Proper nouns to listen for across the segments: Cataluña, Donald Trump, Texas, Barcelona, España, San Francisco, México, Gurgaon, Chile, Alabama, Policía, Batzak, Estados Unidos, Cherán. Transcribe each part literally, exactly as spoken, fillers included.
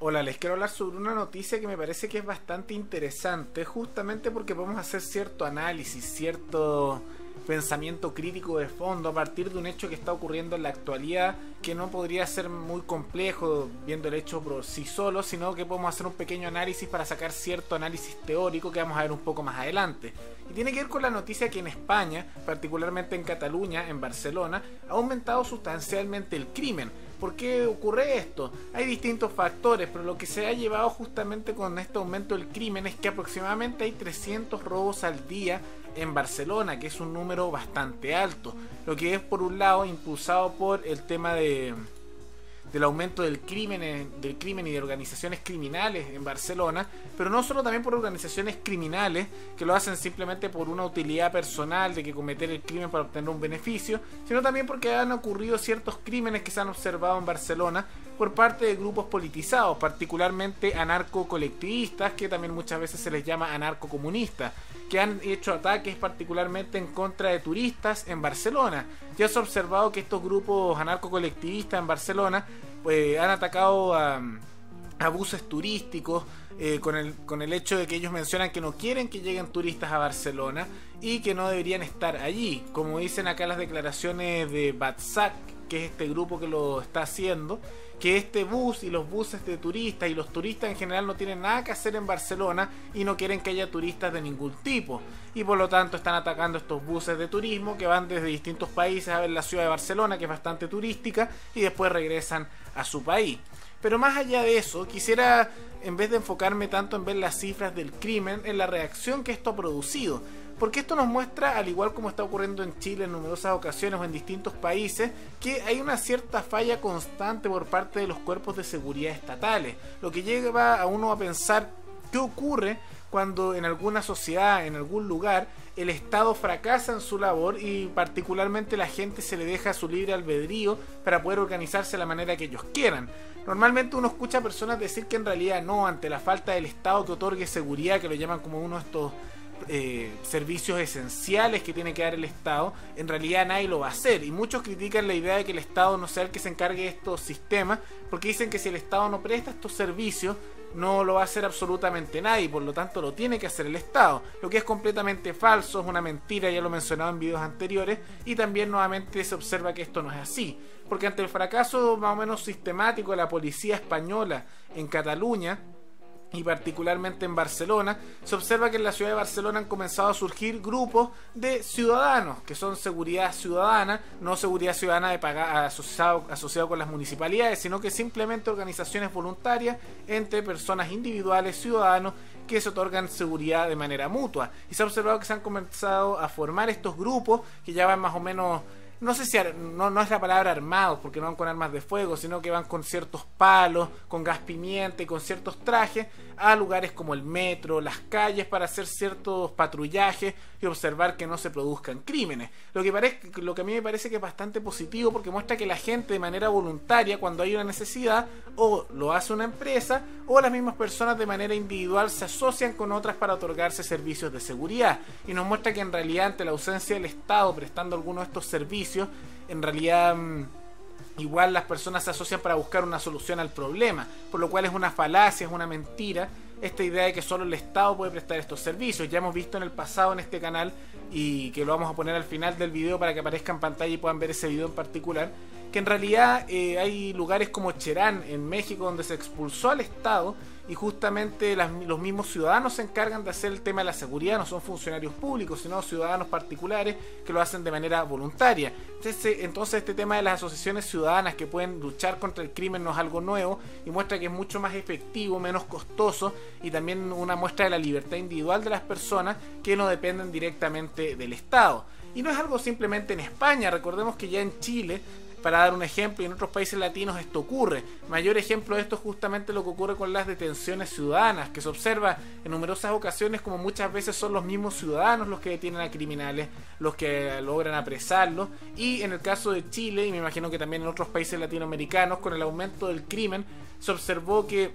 Hola, les quiero hablar sobre una noticia que me parece que es bastante interesante, justamente porque podemos hacer cierto análisis, cierto pensamiento crítico de fondo a partir de un hecho que está ocurriendo en la actualidad, que no podría ser muy complejo viendo el hecho por sí solo, sino que podemos hacer un pequeño análisis para sacar cierto análisis teórico que vamos a ver un poco más adelante. Y tiene que ver con la noticia que en España, particularmente en Cataluña, en Barcelona, ha aumentado sustancialmente el crimen. ¿Por qué ocurre esto? Hay distintos factores, pero lo que se ha llevado justamente con este aumento del crimen es que aproximadamente hay trescientos robos al día en Barcelona, que es un número bastante alto, lo que es por un lado impulsado por el tema de, del aumento del crimen, del crimen y de organizaciones criminales en Barcelona, pero no solo, también por organizaciones criminales que lo hacen simplemente por una utilidad personal de que cometer el crimen para obtener un beneficio, sino también porque han ocurrido ciertos crímenes que se han observado en Barcelona por parte de grupos politizados, particularmente anarcocolectivistas, que también muchas veces se les llama anarcocomunistas, que han hecho ataques particularmente en contra de turistas en Barcelona. Ya se ha observado que estos grupos anarcocolectivistas en Barcelona pues, han atacado a, a abusos turísticos, Eh, con, el, con el hecho de que ellos mencionan que no quieren que lleguen turistas a Barcelona y que no deberían estar allí, como dicen acá las declaraciones de Batzak, que es este grupo que lo está haciendo, que este bus y los buses de turistas y los turistas en general no tienen nada que hacer en Barcelona y no quieren que haya turistas de ningún tipo, y por lo tanto están atacando estos buses de turismo que van desde distintos países a ver la ciudad de Barcelona, que es bastante turística, y después regresan a su país. Pero más allá de eso, quisiera, en vez de enfocarme tanto en ver las cifras del crimen, en la reacción que esto ha producido. Porque esto nos muestra, al igual como está ocurriendo en Chile en numerosas ocasiones o en distintos países, que hay una cierta falla constante por parte de los cuerpos de seguridad estatales. Lo que lleva a uno a pensar qué ocurre cuando en alguna sociedad, en algún lugar, el Estado fracasa en su labor y particularmente la gente se le deja su libre albedrío para poder organizarse de la manera que ellos quieran. Normalmente uno escucha a personas decir que en realidad no, ante la falta del Estado que otorgue seguridad, que lo llaman como uno de estos Eh, servicios esenciales que tiene que dar el Estado, en realidad nadie lo va a hacer, y muchos critican la idea de que el Estado no sea el que se encargue de estos sistemas, porque dicen que si el Estado no presta estos servicios no lo va a hacer absolutamente nadie, por lo tanto lo tiene que hacer el Estado, lo que es completamente falso, es una mentira, ya lo he mencionado en videos anteriores, y también nuevamente se observa que esto no es así, porque ante el fracaso más o menos sistemático de la policía española en Cataluña y particularmente en Barcelona, se observa que en la ciudad de Barcelona han comenzado a surgir grupos de ciudadanos, que son seguridad ciudadana, no seguridad ciudadana de pagar, asociado, asociado con las municipalidades, sino que simplemente organizaciones voluntarias entre personas individuales, ciudadanos, que se otorgan seguridad de manera mutua. Y se ha observado que se han comenzado a formar estos grupos, que ya van más o menos, no sé si, no, no es la palabra armados, porque no van con armas de fuego, sino que van con ciertos palos, con gas pimienta y con ciertos trajes a lugares como el metro, las calles, para hacer ciertos patrullajes y observar que no se produzcan crímenes. Lo que, parece, lo que a mí me parece que es bastante positivo, porque muestra que la gente de manera voluntaria, cuando hay una necesidad, o lo hace una empresa, o las mismas personas de manera individual se asocian con otras para otorgarse servicios de seguridad. Y nos muestra que en realidad, ante la ausencia del Estado prestando algunos de estos servicios, en realidad igual las personas se asocian para buscar una solución al problema, por lo cual es una falacia, es una mentira esta idea de que solo el Estado puede prestar estos servicios. Ya hemos visto en el pasado en este canal, y que lo vamos a poner al final del video para que aparezca en pantalla y puedan ver ese video en particular, que en realidad eh, hay lugares como Cherán en México, donde se expulsó al Estado, y justamente las, los mismos ciudadanos se encargan de hacer el tema de la seguridad. No son funcionarios públicos, sino ciudadanos particulares que lo hacen de manera voluntaria. Entonces, entonces este tema de las asociaciones ciudadanas que pueden luchar contra el crimen no es algo nuevo, y muestra que es mucho más efectivo, menos costoso, y también una muestra de la libertad individual de las personas que no dependen directamente del Estado. Y no es algo simplemente en España, recordemos que ya en Chile, para dar un ejemplo, y en otros países latinos esto ocurre. Mayor ejemplo de esto es justamente lo que ocurre con las detenciones ciudadanas, que se observa en numerosas ocasiones como muchas veces son los mismos ciudadanos los que detienen a criminales, los que logran apresarlos, y en el caso de Chile, y me imagino que también en otros países latinoamericanos, con el aumento del crimen, se observó que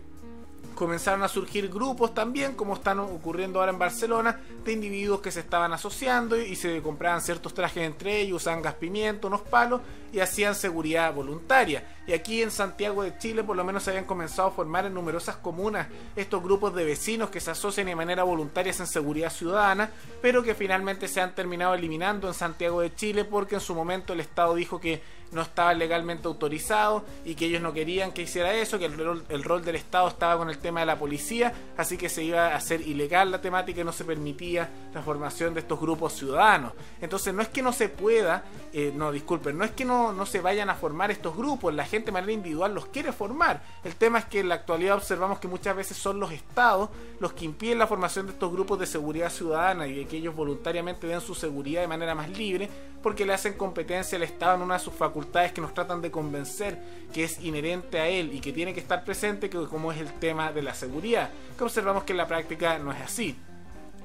comenzaron a surgir grupos también, como están ocurriendo ahora en Barcelona, de individuos que se estaban asociando y se compraban ciertos trajes entre ellos, usaban gas pimienta, unos palos, y hacían seguridad voluntaria. Y aquí en Santiago de Chile por lo menos se habían comenzado a formar en numerosas comunas estos grupos de vecinos que se asocian de manera voluntaria en seguridad ciudadana, pero que finalmente se han terminado eliminando en Santiago de Chile porque en su momento el Estado dijo que no estaba legalmente autorizado y que ellos no querían que hiciera eso, que el rol, el rol del Estado estaba con el tema de la policía, así que se iba a hacer ilegal la temática y no se permitía la formación de estos grupos ciudadanos. Entonces no es que no se pueda, eh, no disculpen, no es que no, no se vayan a formar estos grupos, la gente de manera individual los quiere formar. El tema es que en la actualidad observamos que muchas veces son los Estados los que impiden la formación de estos grupos de seguridad ciudadana y de que ellos voluntariamente den su seguridad de manera más libre, porque le hacen competencia al Estado en una de sus facultades que nos tratan de convencer que es inherente a él y que tiene que estar presente, que como es el tema de la seguridad, que observamos que en la práctica no es así.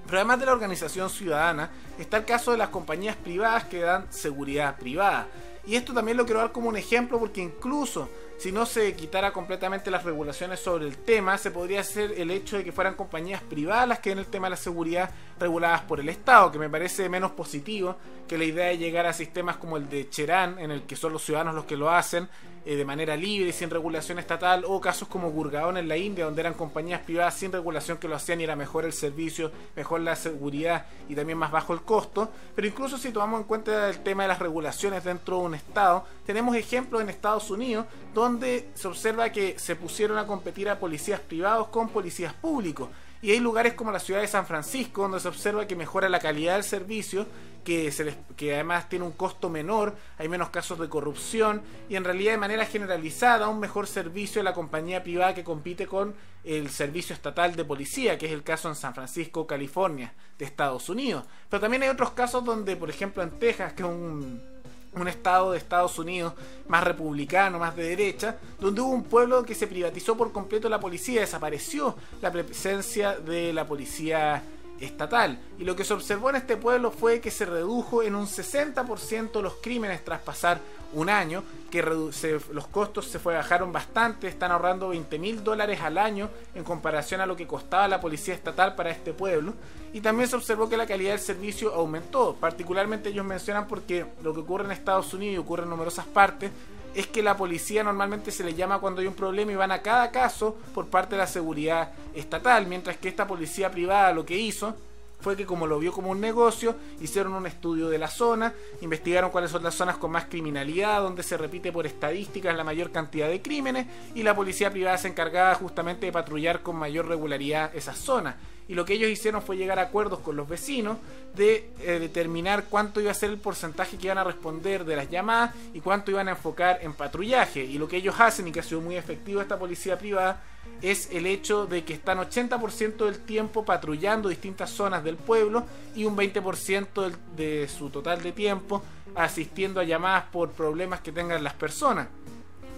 Pero además de la organización ciudadana está el caso de las compañías privadas que dan seguridad privada, y esto también lo quiero dar como un ejemplo porque incluso si no se quitara completamente las regulaciones sobre el tema, se podría hacer el hecho de que fueran compañías privadas las que den el tema de la seguridad reguladas por el Estado, que me parece menos positivo que la idea de llegar a sistemas como el de Cherán, en el que son los ciudadanos los que lo hacen eh, de manera libre y sin regulación estatal, o casos como Gurgaon en la India, donde eran compañías privadas sin regulación que lo hacían y era mejor el servicio, mejor la seguridad y también más bajo el costo. Pero incluso si tomamos en cuenta el tema de las regulaciones dentro de un Estado, tenemos ejemplos en Estados Unidos, donde donde se observa que se pusieron a competir a policías privados con policías públicos. Y hay lugares como la ciudad de San Francisco donde se observa que mejora la calidad del servicio, que, se les, que además tiene un costo menor, hay menos casos de corrupción y en realidad de manera generalizada un mejor servicio de la compañía privada que compite con el servicio estatal de policía, que es el caso en San Francisco, California, de Estados Unidos. Pero también hay otros casos donde, por ejemplo en Texas, que es un... un estado de Estados Unidos más republicano, más de derecha, donde hubo un pueblo que se privatizó por completo la policía, desapareció la presencia de la policía estatal, y lo que se observó en este pueblo fue que se redujo en un sesenta por ciento los crímenes tras pasar un año, que reduce, los costos se fue, bajaron bastante, están ahorrando veinte mil dólares al año en comparación a lo que costaba la policía estatal para este pueblo. Y también se observó que la calidad del servicio aumentó, particularmente ellos mencionan porque lo que ocurre en Estados Unidos y ocurre en numerosas partes es que la policía normalmente se le llama cuando hay un problema y van a cada caso por parte de la seguridad estatal, mientras que esta policía privada lo que hizo fue que, como lo vio como un negocio, hicieron un estudio de la zona, investigaron cuáles son las zonas con más criminalidad, donde se repite por estadísticas la mayor cantidad de crímenes, y la policía privada se encargaba justamente de patrullar con mayor regularidad esas zonas. Y lo que ellos hicieron fue llegar a acuerdos con los vecinos de eh, determinar cuánto iba a ser el porcentaje que iban a responder de las llamadas y cuánto iban a enfocar en patrullaje. Y lo que ellos hacen, y que ha sido muy efectivo esta policía privada, es el hecho de que están ochenta por ciento del tiempo patrullando distintas zonas del pueblo y un veinte por ciento de su total de tiempo asistiendo a llamadas por problemas que tengan las personas.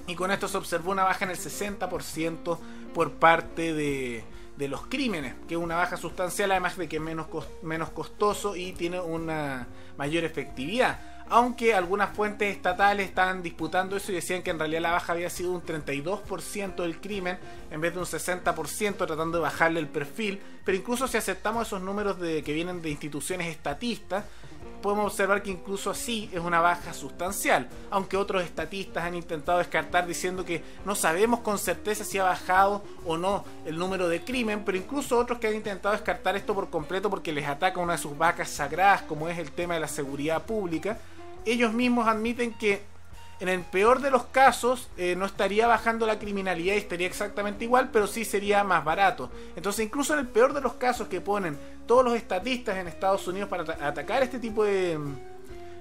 Y con esto se observó una baja en el sesenta por ciento por parte de... de los crímenes, que es una baja sustancial, además de que es menos, cost menos costoso y tiene una mayor efectividad, aunque algunas fuentes estatales estaban disputando eso y decían que en realidad la baja había sido un treinta y dos por ciento del crimen en vez de un sesenta por ciento, tratando de bajarle el perfil. Pero incluso si aceptamos esos números de, que vienen de instituciones estatistas, podemos observar que incluso así es una baja sustancial, aunque otros estatistas han intentado descartar diciendo que no sabemos con certeza si ha bajado o no el número de crimen, pero incluso otros que han intentado descartar esto por completo porque les ataca una de sus vacas sagradas, como es el tema de la seguridad pública. Ellos mismos admiten que en el peor de los casos eh, no estaría bajando la criminalidad y estaría exactamente igual, pero sí sería más barato. Entonces incluso en el peor de los casos que ponen todos los estatistas en Estados Unidos para atacar este tipo de,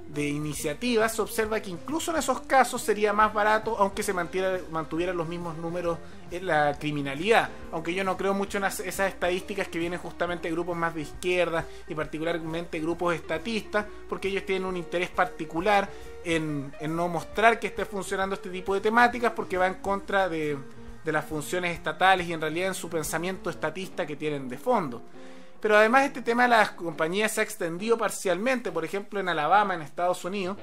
de iniciativas, se observa que incluso en esos casos sería más barato, aunque se mantiera, mantuvieran los mismos números en la criminalidad. Aunque yo no creo mucho en esas estadísticas que vienen justamente de grupos más de izquierda y particularmente grupos estatistas, porque ellos tienen un interés particular en, en no mostrar que esté funcionando este tipo de temáticas, porque va en contra de, de las funciones estatales y en realidad en su pensamiento estatista que tienen de fondo. Pero además este tema de las compañías se ha extendido parcialmente, por ejemplo en Alabama, en Estados Unidos,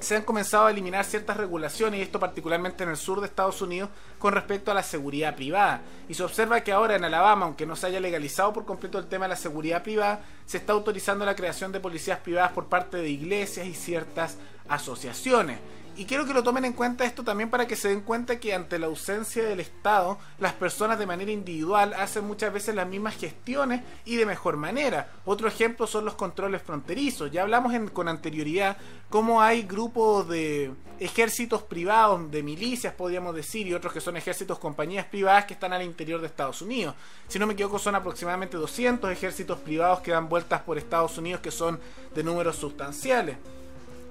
se han comenzado a eliminar ciertas regulaciones, y esto particularmente en el sur de Estados Unidos, con respecto a la seguridad privada. Y se observa que ahora en Alabama, aunque no se haya legalizado por completo el tema de la seguridad privada, se está autorizando la creación de policías privadas por parte de iglesias y ciertas asociaciones. Y quiero que lo tomen en cuenta esto también, para que se den cuenta que ante la ausencia del Estado, las personas de manera individual hacen muchas veces las mismas gestiones y de mejor manera. Otro ejemplo son los controles fronterizos. Ya hablamos en, con anterioridad cómo hay grupos de ejércitos privados, de milicias podríamos decir, y otros que son ejércitos, compañías privadas que están al interior de Estados Unidos. Si no me equivoco, son aproximadamente doscientos ejércitos privados que dan vueltas por Estados Unidos, que son de números sustanciales.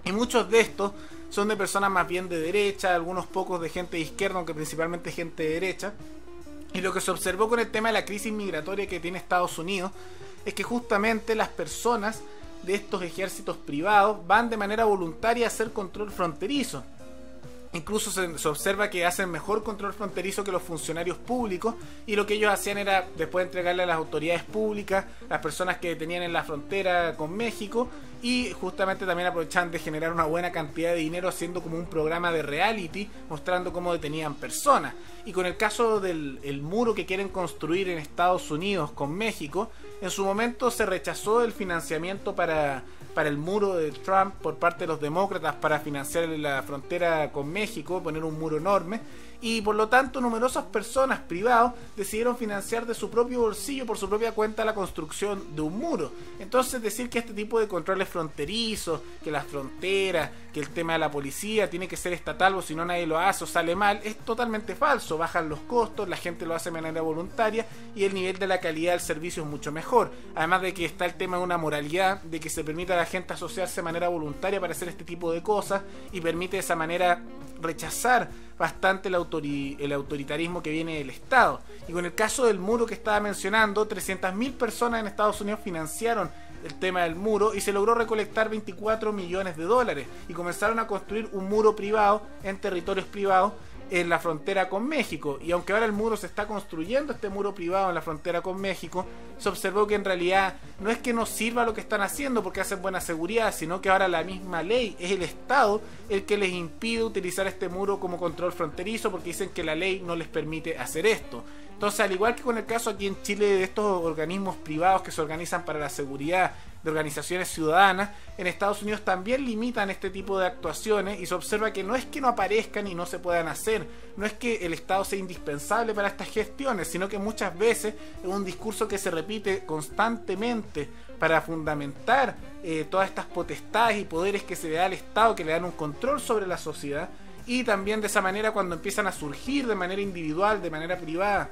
Y muchos de estos son de personas más bien de derecha, algunos pocos de gente de izquierda, aunque principalmente gente de derecha. Y lo que se observó con el tema de la crisis migratoria que tiene Estados Unidos es que justamente las personas de estos ejércitos privados van de manera voluntaria a hacer control fronterizo. Incluso se, se observa que hacen mejor control fronterizo que los funcionarios públicos, y lo que ellos hacían era después entregarle a las autoridades públicas las personas que detenían en la frontera con México, y justamente también aprovechaban de generar una buena cantidad de dinero haciendo como un programa de reality, mostrando cómo detenían personas. Y con el caso del el muro que quieren construir en Estados Unidos con México, en su momento se rechazó el financiamiento para, para el muro de Trump por parte de los demócratas para financiar la frontera con México, poner un muro enorme, y por lo tanto numerosas personas privadas decidieron financiar de su propio bolsillo, por su propia cuenta, la construcción de un muro. Entonces, decir que este tipo de controles fronterizos, que las fronteras, que el tema de la policía tiene que ser estatal o si no nadie lo hace o sale mal, es totalmente falso. Bajan los costos, la gente lo hace de manera voluntaria y el nivel de la calidad del servicio es mucho mejor, además de que está el tema de una moralidad, de que se permite a la gente asociarse de manera voluntaria para hacer este tipo de cosas, y permite de esa manera rechazar bastante el, autori el autoritarismo que viene del Estado. Y con el caso del muro que estaba mencionando, trescientas mil personas en Estados Unidos financiaron el tema del muro y se logró recolectar veinticuatro millones de dólares, y comenzaron a construir un muro privado en territorios privados en la frontera con México. Y aunque ahora el muro se está construyendo, este muro privado en la frontera con México, se observó que en realidad no es que no sirva lo que están haciendo porque hacen buena seguridad, sino que ahora la misma ley, es el Estado el que les impide utilizar este muro como control fronterizo, porque dicen que la ley no les permite hacer esto. Entonces, al igual que con el caso aquí en Chile de estos organismos privados que se organizan para la seguridad, de organizaciones ciudadanas, en Estados Unidos también limitan este tipo de actuaciones, y se observa que no es que no aparezcan y no se puedan hacer, no es que el Estado sea indispensable para estas gestiones, sino que muchas veces es un discurso que se repite constantemente para fundamentar eh, todas estas potestades y poderes que se le da al Estado, que le dan un control sobre la sociedad. Y también de esa manera, cuando empiezan a surgir de manera individual, de manera privada,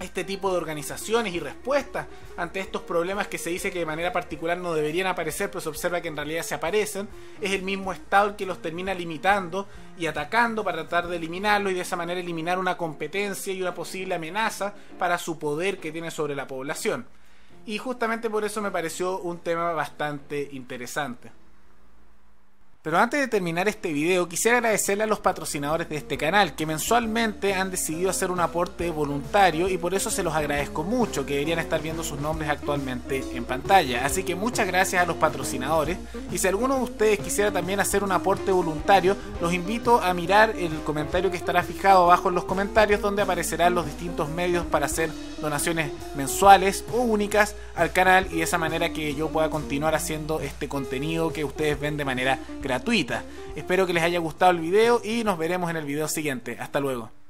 este tipo de organizaciones y respuestas ante estos problemas que se dice que de manera particular no deberían aparecer, pero se observa que en realidad se aparecen, es el mismo Estado el que los termina limitando y atacando para tratar de eliminarlo, y de esa manera eliminar una competencia y una posible amenaza para su poder que tiene sobre la población. Y justamente por eso me pareció un tema bastante interesante. Pero antes de terminar este video, quisiera agradecerle a los patrocinadores de este canal, que mensualmente han decidido hacer un aporte voluntario, y por eso se los agradezco mucho, que deberían estar viendo sus nombres actualmente en pantalla. Así que muchas gracias a los patrocinadores, y si alguno de ustedes quisiera también hacer un aporte voluntario, los invito a mirar el comentario que estará fijado abajo en los comentarios, donde aparecerán los distintos medios para hacer donaciones mensuales o únicas al canal, y de esa manera que yo pueda continuar haciendo este contenido que ustedes ven de manera gratuita. Espero que les haya gustado el video y nos veremos en el video siguiente. Hasta luego.